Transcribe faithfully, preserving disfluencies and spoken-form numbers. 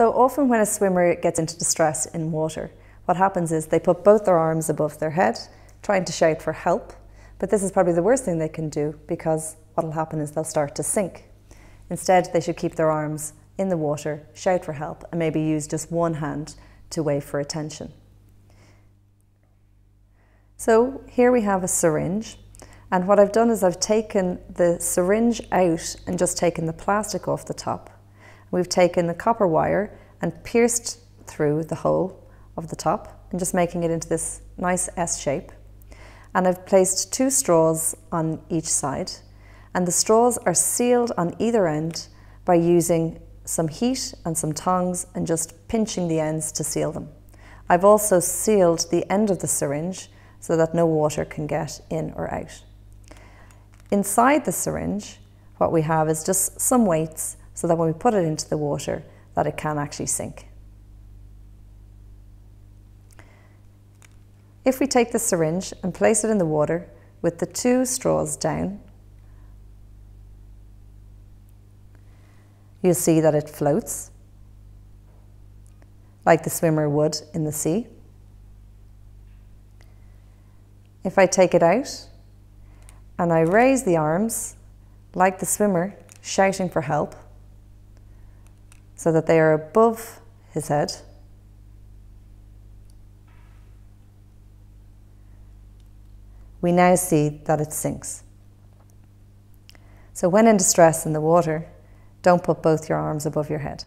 So often when a swimmer gets into distress in water, what happens is they put both their arms above their head, trying to shout for help. But this is probably the worst thing they can do, because what will happen is they'll start to sink. Instead, they should keep their arms in the water, shout for help, and maybe use just one hand to wave for attention. So here we have a syringe, and what I've done is I've taken the syringe out and just taken the plastic off the top. We've taken the copper wire and pierced through the hole of the top and just making it into this nice S shape. And I've placed two straws on each side, and the straws are sealed on either end by using some heat and some tongs and just pinching the ends to seal them. I've also sealed the end of the syringe so that no water can get in or out. Inside the syringe, what we have is just some weights so that when we put it into the water, that it can actually sink. If we take the syringe and place it in the water with the two straws down, you'll see that it floats, like the swimmer would in the sea. If I take it out and I raise the arms, like the swimmer, shouting for help, so that they are above his head, we now see that it sinks. So when in distress in the water, don't put both your arms above your head.